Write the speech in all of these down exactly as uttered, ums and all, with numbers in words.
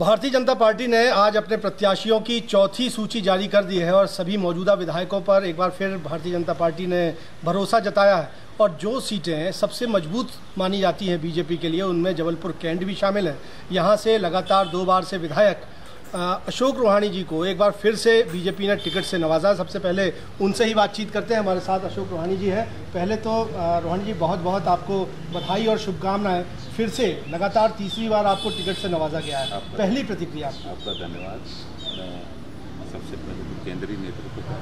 Bharatiya Janata party ने आज अपने प्रत्याशियों की चौथी सूची जारी कर दी है और सभी मौजूदा विधायकों पर एक बार फिर भारतीय जनता पार्टी ने भरोसा जताया है। और जो सीटें सबसे मजबूत मानी जाती हैं बीजेपी के लिए, उनमें जबलपुर कैंट भी शामिल है। यहाँ से लगातार दो बार से विधायक अशोक रोहानी जी को एक बार फिर से बीजेपी ने टिकट से नवाजा। सबसे पहले उनसे ही बातचीत करते हैं, हमारे साथ अशोक रोहानी जी हैं। पहले तो रोहानी जी, बहुत बहुत आपको बधाई और शुभकामनाएं, फिर से लगातार तीसरी बार आपको टिकट से नवाजा गया है, पहली प्रतिक्रिया आपका। धन्यवाद। मैं सबसे पहले तो केंद्रीय नेतृत्व का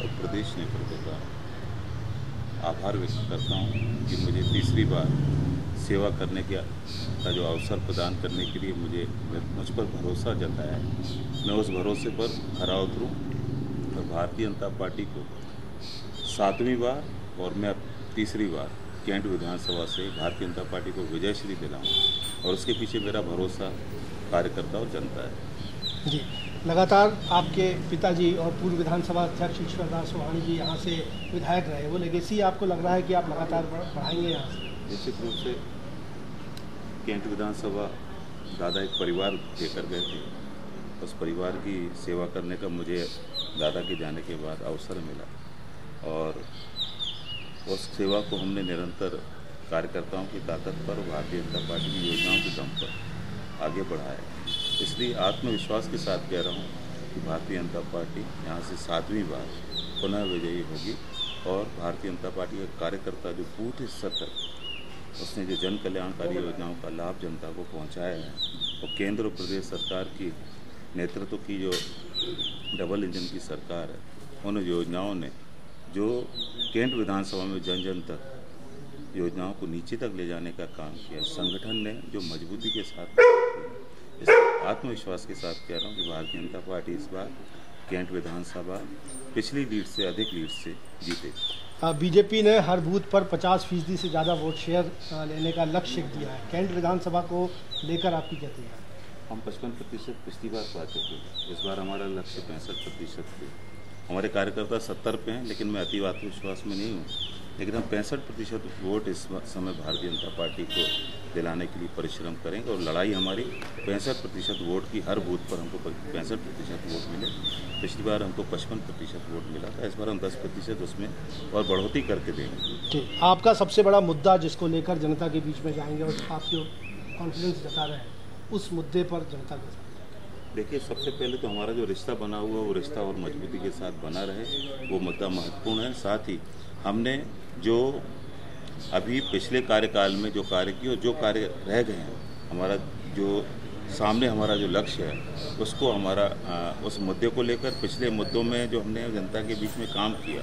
और प्रदेश नेतृत्व का आभार व्यक्त करता हूँ कि मुझे तीसरी बार सेवा करने के का जो अवसर प्रदान करने के लिए मुझे मुझ पर भरोसा जताया है। मैं उस भरोसे पर खरा उतरूँ और भारतीय जनता पार्टी को सातवीं बार और मैं तीसरी बार कैंट विधानसभा से भारतीय जनता पार्टी को विजय श्री दिलाऊँ, और उसके पीछे मेरा भरोसा कार्यकर्ता और जनता है जी। लगातार आपके पिताजी और पूर्व विधानसभा अध्यक्ष ईश्वरदास रोहानी जी यहाँ से विधायक रहे, वो लेगेसी आपको लग रहा है कि आप लगातार बढ़ाएंगे यहाँ से? निश्चित रूप से कैंट विधानसभा दादा एक परिवार लेकर गए थे, उस परिवार की सेवा करने का मुझे दादा के जाने के बाद अवसर मिला और उस सेवा को हमने निरंतर कार्यकर्ताओं की ताकत पर, भारतीय जनता पार्टी की योजनाओं के दम पर आगे बढ़ाया। इसलिए आत्मविश्वास के साथ कह रहा हूँ कि भारतीय जनता पार्टी यहाँ से सातवीं बार पुनः विजयी होगी और भारतीय जनता पार्टी का कार्यकर्ता जो पूरे स्तर तक उसने जो जन कल्याणकारी योजनाओं का लाभ जनता को पहुंचाया है और केंद्र और प्रदेश सरकार की नेतृत्व की जो डबल इंजन की सरकार है, उन योजनाओं ने जो कैंट विधानसभा में जन जन तक योजनाओं को नीचे तक ले जाने का काम किया, संगठन ने जो मजबूती के साथ, इस आत्मविश्वास के साथ कह रहा हूँ कि भारतीय जनता पार्टी इस बार कैंट विधानसभा पिछली लीड से अधिक लीड से जीते। बीजेपी ने हर बूथ पर पचास फीसदी से ज़्यादा वोट शेयर लेने का लक्ष्य दिया है, कैंट विधानसभा को लेकर आपकी क्या है? हम पचपन प्रतिशत पिछली बार पा चुके हैं, इस बार हमारा लक्ष्य पैंसठ प्रतिशत पे। हमारे कार्यकर्ता सत्तर पे हैं, लेकिन मैं अति आत्मविश्वास में नहीं हूँ, लेकिन हम पैंसठ प्रतिशत वोट इस समय भारतीय जनता पार्टी को दिलाने के लिए परिश्रम करेंगे और लड़ाई हमारी पैंसठ प्रतिशत वोट की, हर बूथ पर हमको पैंसठ प्रतिशत वोट मिले। पिछली बार हमको पचपन प्रतिशत वोट मिला था, इस बार हम दस प्रतिशत उसमें और बढ़ोतरी करके देंगे। आपका सबसे बड़ा मुद्दा जिसको लेकर जनता के बीच में जाएंगे और आप जो कॉन्फिडेंस जता रहे हैं, उस मुद्दे पर जनता के साथ? देखिए, सबसे पहले तो हमारा जो रिश्ता बना हुआ वो रिश्ता और मजबूती के साथ बना रहे, वो मुद्दा महत्वपूर्ण है। साथ ही हमने जो अभी पिछले कार्यकाल में जो कार्य किए और जो कार्य रह गए हैं, हमारा जो सामने हमारा जो लक्ष्य है उसको हमारा आ, उस मुद्दे को लेकर, पिछले मुद्दों में जो हमने जनता के बीच में काम किया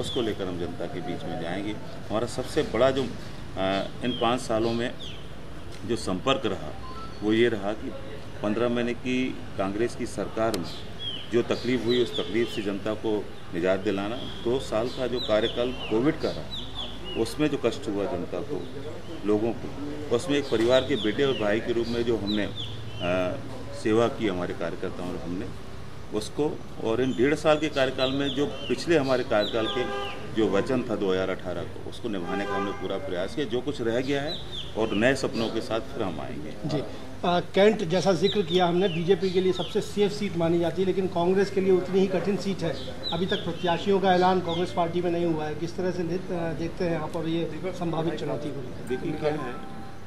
उसको लेकर हम जनता के बीच में जाएंगे। हमारा सबसे बड़ा जो आ, इन पाँच सालों में जो संपर्क रहा वो ये रहा कि पंद्रह महीने की कांग्रेस की सरकार में जो तकलीफ हुई उस तकलीफ से जनता को निजात दिलाना। दो साल का जो कार्यकाल कोविड का रहा उसमें जो कष्ट हुआ जनता को, लोगों को, उसमें एक परिवार के बेटे और भाई के रूप में जो हमने आ, सेवा की हमारे कार्यकर्ताओं और हमने उसको, और इन डेढ़ साल के कार्यकाल में जो पिछले हमारे कार्यकाल के जो वचन था दो हज़ार अठारह को, उसको निभाने का हमने पूरा प्रयास किया। जो कुछ रह गया है और नए सपनों के साथ फिर हम आएंगे जी। आ, कैंट जैसा जिक्र किया हमने, बीजेपी के लिए सबसे सेफ सीट मानी जाती है, लेकिन कांग्रेस के लिए उतनी ही कठिन सीट है। अभी तक प्रत्याशियों का ऐलान कांग्रेस पार्टी में नहीं हुआ है, किस तरह से देखते हैं आप और ये संभावित चुनौती को? देखिए क्या है,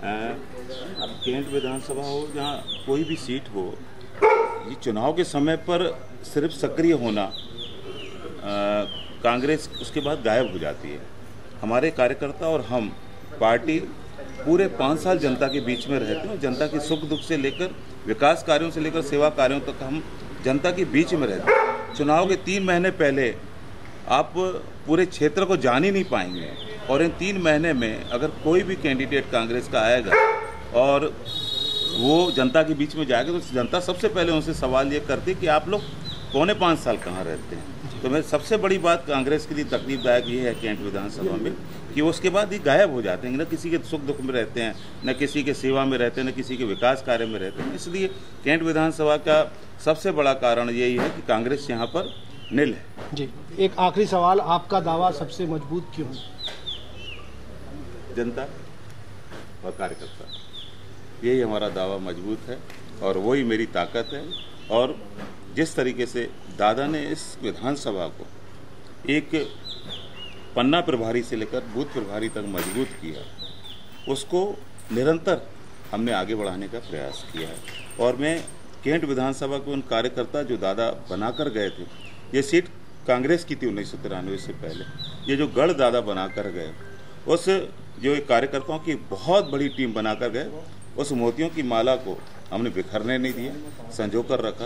अब कैंट विधानसभा हो जहाँ कोई भी सीट हो, ये चुनाव के समय पर सिर्फ सक्रिय होना, कांग्रेस उसके बाद गायब हो जाती है। हमारे कार्यकर्ता और हम पार्टी पूरे पाँच साल जनता के बीच में रहते हैं, जनता के सुख दुख से लेकर विकास कार्यों से लेकर सेवा कार्यों तक तो हम जनता के बीच में रहते हैं। चुनाव के तीन महीने पहले आप पूरे क्षेत्र को जान ही नहीं पाएंगे, और इन तीन महीने में अगर कोई भी कैंडिडेट कांग्रेस का आएगा और वो जनता के बीच में जाएगा तो जनता सबसे पहले उनसे सवाल ये करती है कि आप लोग पौने पाँच साल कहाँ रहते हैं। तो मेरी सबसे बड़ी बात कांग्रेस के लिए तकलीफदायक ये है कैंट विधानसभा में कि उसके बाद ये गायब हो जाते हैं, न किसी के सुख दुख में रहते हैं, न किसी के सेवा में रहते हैं, न किसी के विकास कार्य में रहते हैं। इसलिए कैंट विधानसभा का सबसे बड़ा कारण यही है कि कांग्रेस यहाँ पर नील है जी। एक आखिरी सवाल, आपका दावा सबसे मजबूत क्यों? जनता और कार्यकर्ता, यही हमारा दावा मजबूत है। और वही मेरी ताकत है। और जिस तरीके से दादा ने इस विधानसभा को एक पन्ना प्रभारी से लेकर बूथ प्रभारी तक मजबूत किया, उसको निरंतर हमने आगे बढ़ाने का प्रयास किया है। और मैं कैंट विधानसभा के उन कार्यकर्ता जो दादा बनाकर गए थे, ये सीट कांग्रेस की थी उन्नीस सौ तिरानवे से पहले, ये जो गढ़ दादा बनाकर गए, उस जो कार्यकर्ताओं की बहुत बड़ी टीम बनाकर गए, उस मोतियों की माला को हमने बिखरने नहीं दिया, संजोकर रखा,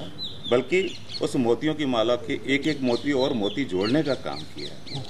बल्कि उस मोतियों की माला के एक एक मोती और मोती जोड़ने का काम किया।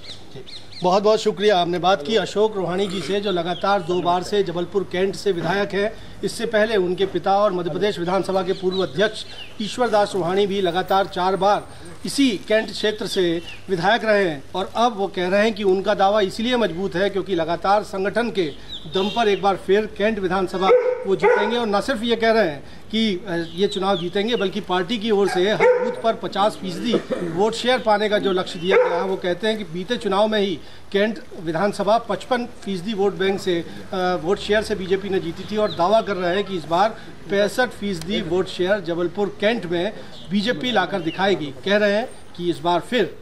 बहुत बहुत शुक्रिया। हमने बात की अशोक रोहानी जी से, जो लगातार दो बार से जबलपुर कैंट से विधायक हैं। इससे पहले उनके पिता और मध्य प्रदेश विधानसभा के पूर्व अध्यक्ष ईश्वरदास रोहानी भी लगातार चार बार इसी कैंट क्षेत्र से विधायक रहे हैं। और अब वो कह रहे हैं कि उनका दावा इसलिए मजबूत है क्योंकि लगातार संगठन के दम पर एक बार फिर कैंट विधानसभा वो जीतेंगे। और न सिर्फ ये कह रहे हैं कि ये चुनाव जीतेंगे, बल्कि पार्टी की ओर से हर बूथ पर पचास फीसदी वोट शेयर पाने का जो लक्ष्य दिया गया है, वो कहते हैं कि बीते चुनाव में ही कैंट विधानसभा पचपन फीसदी वोट बैंक से वोट शेयर से बीजेपी ने जीती थी और दावा कर रहा है कि इस बार पैंसठ फीसदी वोट शेयर जबलपुर कैंट में बीजेपी लाकर दिखाएगी। कह रहे हैं कि इस बार फिर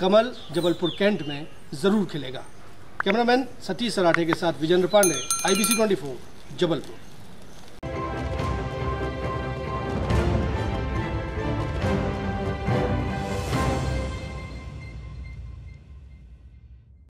कमल जबलपुर कैंट में ज़रूर खिलेगा। कैमरामैन सतीश राठे के साथ Vijendra Pandey, I B C चौबीस, जबलपुर।